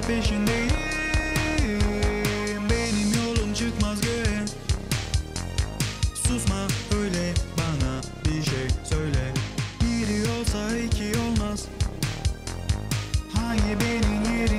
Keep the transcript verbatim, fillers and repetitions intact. tekrar peşindeyim. Benim yolum çıkmaz göğe. Susma öyle, bana bir şey söyle. Biri olsa iki olmaz. Hangi benim yeri?